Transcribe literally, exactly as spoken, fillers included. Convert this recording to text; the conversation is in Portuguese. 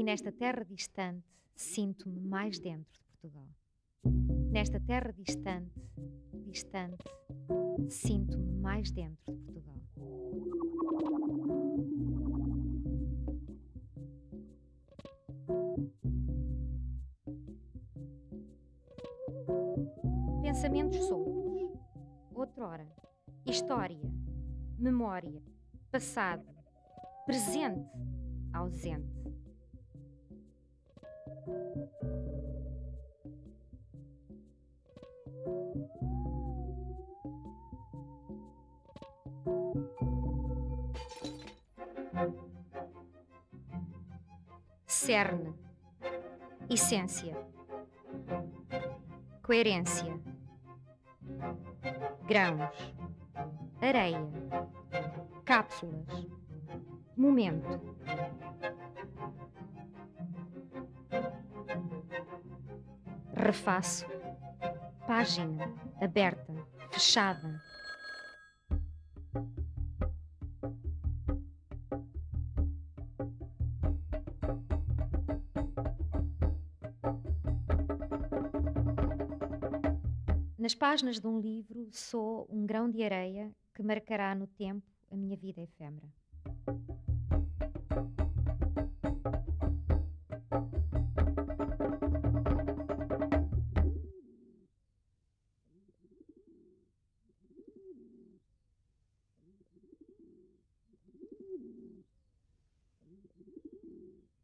E nesta terra distante, sinto-me mais dentro de Portugal. Nesta terra distante, distante, sinto-me mais dentro de Portugal. Pensamentos soltos, outrora, história, memória, passado, presente, ausente. Cerne, essência, coerência, grãos, areia, cápsulas, momento. Refaço, página, aberta, fechada. Nas páginas de um livro, sou um grão de areia que marcará no tempo a minha vida efêmera.